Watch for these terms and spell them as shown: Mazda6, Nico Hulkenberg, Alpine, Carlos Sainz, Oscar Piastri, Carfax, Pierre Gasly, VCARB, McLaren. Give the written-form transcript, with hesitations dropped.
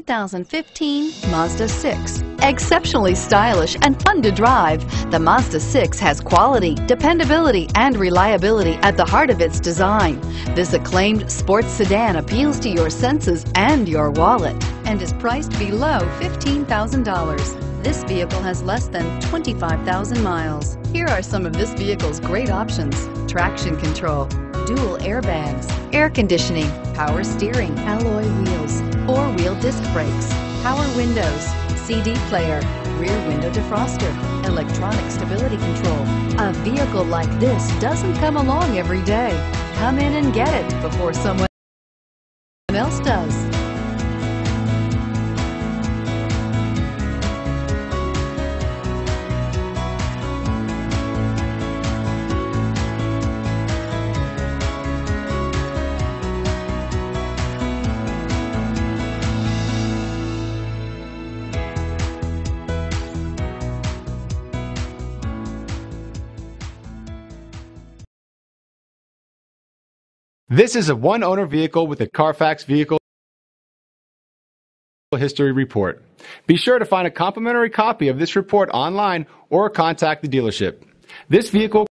2015 Mazda 6. Exceptionally stylish and fun to drive, the Mazda 6 has quality, dependability, and reliability at the heart of its design. This acclaimed sports sedan appeals to your senses and your wallet and is priced below $15,000. This vehicle has less than 25,000 miles. Here are some of this vehicle's great options: traction control, dual airbags, air conditioning, power steering, alloy wheels, four-wheel disc brakes, power windows, CD player, rear window defroster, electronic stability control. A vehicle like this doesn't come along every day. Come in and get it before someone else does. This is a one-owner vehicle with a Carfax Vehicle History Report. Be sure to find a complimentary copy of this report online or contact the dealership. This vehicle